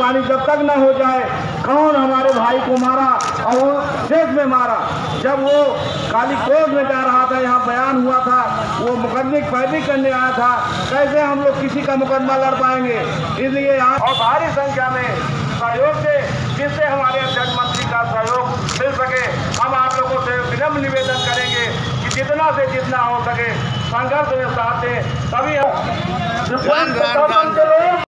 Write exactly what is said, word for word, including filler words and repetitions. पानी जब तक न हो जाए, कौन हमारे भाई को मारा और देश में मारा। जब वो काली कोट में जा रहा था, यहाँ बयान हुआ था, वो मुकदमे पैदी करने आया था। कैसे हम लोग किसी का मुकदमा लड़ पाएंगे, इसलिए यहाँ और भारी संख्या में सहयोग से, जिससे हमारे अध्यक्ष मंत्री का सहयोग मिल सके। हम आप लोगों से विनम्र निवेदन करेंगे कि जितना से जितना हो सके संघर्ष में साथ दें, तभी